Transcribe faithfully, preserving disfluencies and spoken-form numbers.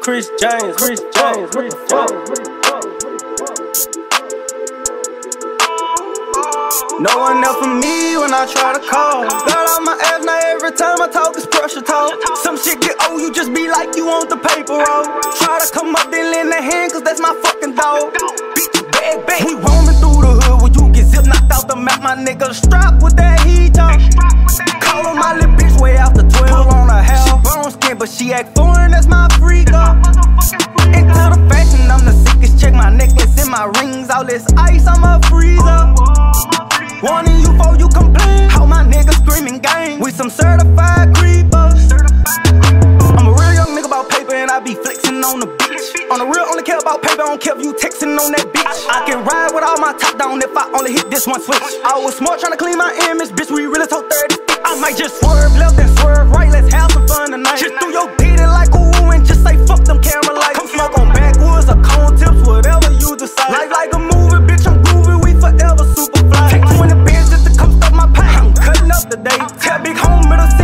Chris James, Chris James, Chris James. No one there for me when I try to call. Got out my ass now, every time I talk it's pressure talk. Some shit get old, you just be like you want the paper roll. Try to come up, then lend a hand, cause that's my fucking dog. Bitch, you bad, bad. We roaming through the hood when you get zip knocked out the map. My nigga strapped with that heat talk. Call on my lil' bitch way after twelve. Pull on her hair, she brown skin, but she act foreign, that's my freak up. Into the fashion, I'm the sickest, check my necklace and my rings. All this ice, I'm a freezer. Warning you for you complain. How my niggas screaming gang. We some certified creepers. I'm a real young nigga about paper and I be flexing on the bitch. On the real, only care about paper, I don't care if you texting on that bitch. I can ride with all my top down if I only hit this one switch. I was smart trying to clean my image, bitch, we really talk thirty. I might just swerve left and swerve right, let's have some fun tonight. Just do your beat it like ooh and just say fuck them camera lights. Come smoke on backwoods or cone tips, whatever you decide. Life like a movie, bitch, I'm groovy, we forever super fly. Take twenty bands just to come stop my pain. I'm cutting up today. Tell big homie to see.